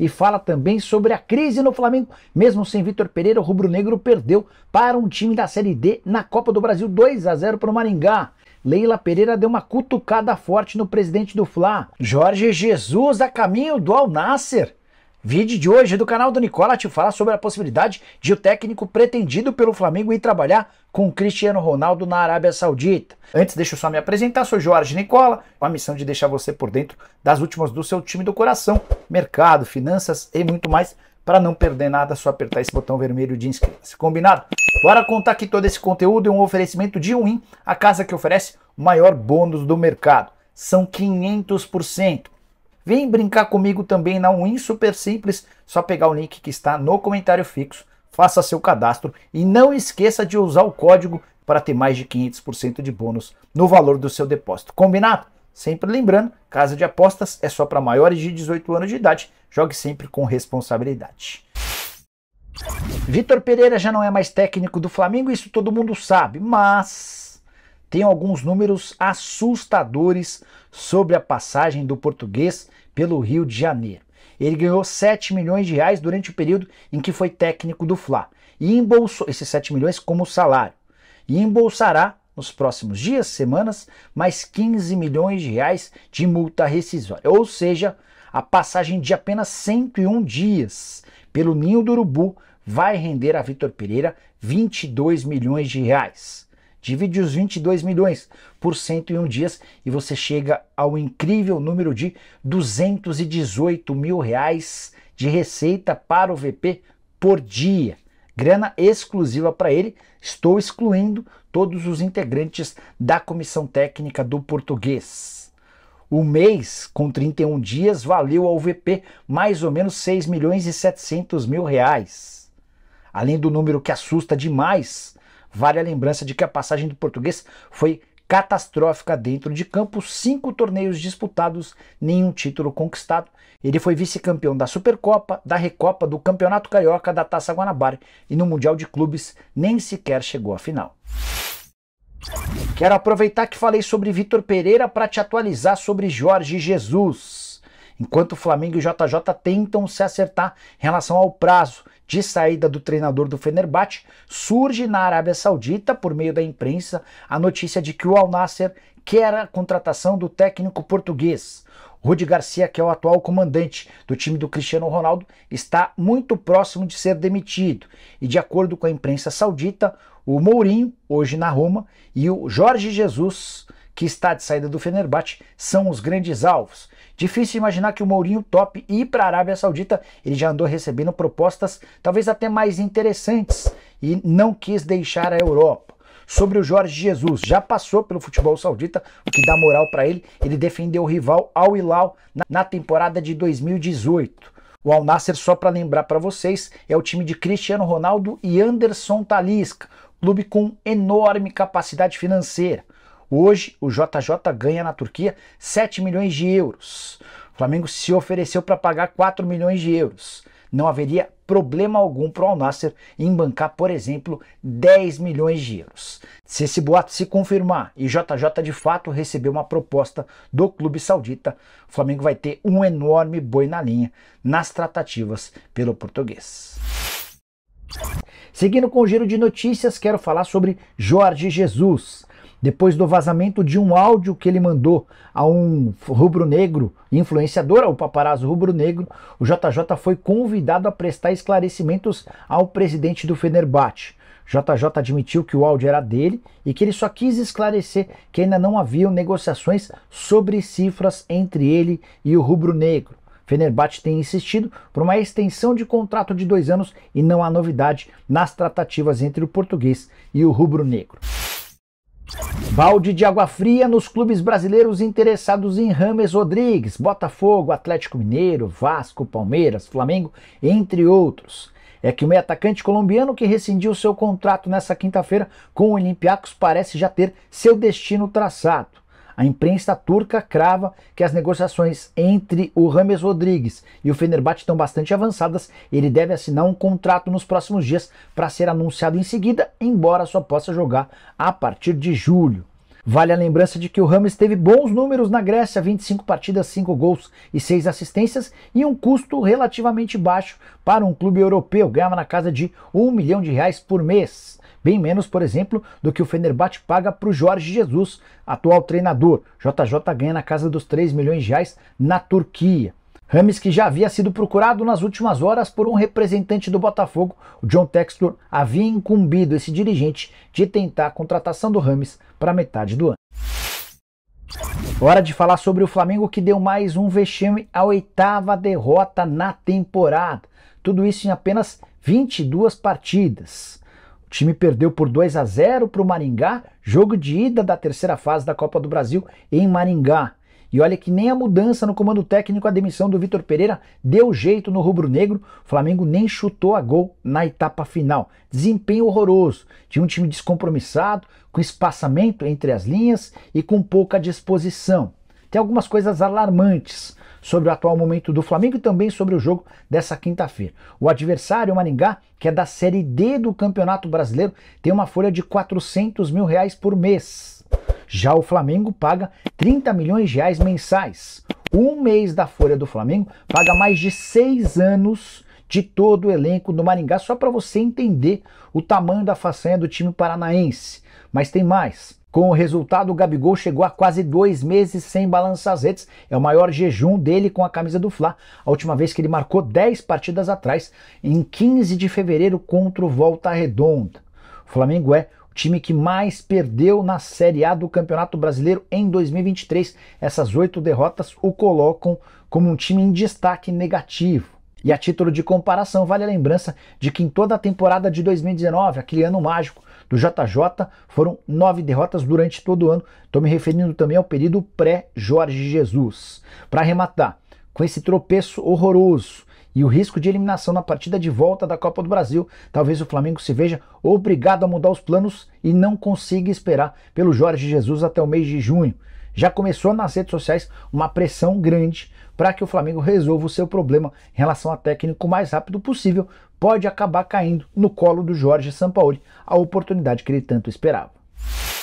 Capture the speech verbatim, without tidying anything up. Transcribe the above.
E fala também sobre a crise no Flamengo. Mesmo sem Vítor Pereira, o rubro-negro perdeu para um time da Série D na Copa do Brasil, dois a zero para o Maringá. Leila Pereira deu uma cutucada forte no presidente do Fla. Jorge Jesus a caminho do Al-Nassr. Vídeo de hoje do canal do Nicola te fala sobre a possibilidade de o técnico pretendido pelo Flamengo ir trabalhar com o Cristiano Ronaldo na Arábia Saudita. Antes, deixa eu só me apresentar, sou Jorge Nicola, com a missão de deixar você por dentro das últimas do seu time do coração, mercado, finanças e muito mais. Para não perder nada, é só apertar esse botão vermelho de inscreva-se. Combinado? Bora contar aqui todo esse conteúdo em um oferecimento de um win, a casa que oferece o maior bônus do mercado. São quinhentos por cento. Vem brincar comigo também na um win, super simples, só pegar o link que está no comentário fixo, faça seu cadastro e não esqueça de usar o código para ter mais de quinhentos por cento de bônus no valor do seu depósito. Combinado? Sempre lembrando, casa de apostas é só para maiores de dezoito anos de idade, jogue sempre com responsabilidade. Vítor Pereira já não é mais técnico do Flamengo, isso todo mundo sabe, mas tem alguns números assustadores sobre a passagem do português pelo Rio de Janeiro. Ele ganhou sete milhões de reais durante o período em que foi técnico do Fla. E embolsou esses sete milhões como salário. E embolsará, nos próximos dias, semanas, mais quinze milhões de reais de multa rescisória. Ou seja, a passagem de apenas cento e um dias pelo Ninho do Urubu vai render a Vítor Pereira vinte e dois milhões de reais. Divide os vinte e dois milhões por cento e um dias e você chega ao incrível número de duzentos e dezoito mil reais de receita para o V P por dia. Grana exclusiva para ele, estou excluindo todos os integrantes da comissão técnica do português. O mês com trinta e um dias valeu ao V P mais ou menos seis milhões e setecentos mil reais. Além do número que assusta demais, vale a lembrança de que a passagem do português foi catastrófica dentro de campo, cinco torneios disputados, nenhum título conquistado. Ele foi vice-campeão da Supercopa, da Recopa, do Campeonato Carioca, da Taça Guanabara e no Mundial de Clubes nem sequer chegou à final. Quero aproveitar que falei sobre Vítor Pereira para te atualizar sobre Jorge Jesus. Enquanto o Flamengo e o J J tentam se acertar em relação ao prazo de saída do treinador do Fenerbahçe, surge na Arábia Saudita, por meio da imprensa, a notícia de que o Al-Nassr quer a contratação do técnico português. Rudi Garcia, que é o atual comandante do time do Cristiano Ronaldo, está muito próximo de ser demitido. E de acordo com a imprensa saudita, o Mourinho, hoje na Roma, e o Jorge Jesus, que está de saída do Fenerbahçe, são os grandes alvos. Difícil imaginar que o Mourinho tope ir para a Arábia Saudita, ele já andou recebendo propostas talvez até mais interessantes e não quis deixar a Europa. Sobre o Jorge Jesus, já passou pelo futebol saudita, o que dá moral para ele, ele defendeu o rival Al-Hilal na temporada de dois mil e dezoito. O Al-Nassr, só para lembrar para vocês, é o time de Cristiano Ronaldo e Anderson Talisca, clube com enorme capacidade financeira. Hoje, o J J ganha na Turquia sete milhões de euros. O Flamengo se ofereceu para pagar quatro milhões de euros. Não haveria problema algum para o Al-Nassr em bancar, por exemplo, dez milhões de euros. Se esse boato se confirmar e J J de fato receber uma proposta do clube saudita, o Flamengo vai ter um enorme boi na linha nas tratativas pelo português. Seguindo com o giro de notícias, quero falar sobre Jorge Jesus. Depois do vazamento de um áudio que ele mandou a um rubro-negro influenciador, ao paparazzo rubro-negro, o J J foi convidado a prestar esclarecimentos ao presidente do Fenerbahçe. J J admitiu que o áudio era dele e que ele só quis esclarecer que ainda não haviam negociações sobre cifras entre ele e o rubro-negro. Fenerbahçe tem insistido por uma extensão de contrato de dois anos e não há novidade nas tratativas entre o português e o rubro-negro. Balde de água fria nos clubes brasileiros interessados em James Rodríguez, Botafogo, Atlético Mineiro, Vasco, Palmeiras, Flamengo, entre outros. É que o meio atacante colombiano que rescindiu seu contrato nessa quinta-feira com o Olympiacos parece já ter seu destino traçado. A imprensa turca crava que as negociações entre o James Rodríguez e o Fenerbahçe estão bastante avançadas. Ele deve assinar um contrato nos próximos dias para ser anunciado em seguida, embora só possa jogar a partir de julho. Vale a lembrança de que o Ramos teve bons números na Grécia, vinte e cinco partidas, cinco gols e seis assistências, e um custo relativamente baixo para um clube europeu, ganhava na casa de um milhão de reais por mês. Bem menos, por exemplo, do que o Fenerbahçe paga para o Jorge Jesus, atual treinador. J J ganha na casa dos três milhões de reais na Turquia. Hamsik, que já havia sido procurado nas últimas horas por um representante do Botafogo, o John Textor havia incumbido esse dirigente de tentar a contratação do Hamsik para metade do ano. Hora de falar sobre o Flamengo, que deu mais um vexame, a oitava derrota na temporada. Tudo isso em apenas vinte e duas partidas. O time perdeu por dois a zero para o Maringá, jogo de ida da terceira fase da Copa do Brasil em Maringá. E olha que nem a mudança no comando técnico, a demissão do Vítor Pereira, deu jeito no rubro-negro. O Flamengo nem chutou a gol na etapa final. Desempenho horroroso, de um time descompromissado, com espaçamento entre as linhas e com pouca disposição. Tem algumas coisas alarmantes sobre o atual momento do Flamengo e também sobre o jogo dessa quinta-feira. O adversário, o Maringá, que é da Série D do Campeonato Brasileiro, tem uma folha de quatrocentos mil reais por mês. Já o Flamengo paga trinta milhões de reais mensais. Um mês da folha do Flamengo paga mais de seis anos de todo o elenco do Maringá, só para você entender o tamanho da façanha do time paranaense. Mas tem mais. Com o resultado, o Gabigol chegou a quase dois meses sem balançazetes. É o maior jejum dele com a camisa do Fla. A última vez que ele marcou dez partidas atrás, em quinze de fevereiro, contra o Volta Redonda. O Flamengo é o time que mais perdeu na Série A do Campeonato Brasileiro em dois mil e vinte e três. Essas oito derrotas o colocam como um time em destaque negativo. E a título de comparação, vale a lembrança de que em toda a temporada de dois mil e dezenove, aquele ano mágico do J J, foram nove derrotas durante todo o ano. Estou me referindo também ao período pré-Jorge Jesus. Para arrematar, com esse tropeço horroroso e o risco de eliminação na partida de volta da Copa do Brasil, talvez o Flamengo se veja obrigado a mudar os planos e não consiga esperar pelo Jorge Jesus até o mês de junho. Já começou nas redes sociais uma pressão grande para que o Flamengo resolva o seu problema em relação a técnico o mais rápido possível. Pode acabar caindo no colo do Jorge Sampaoli, a oportunidade que ele tanto esperava.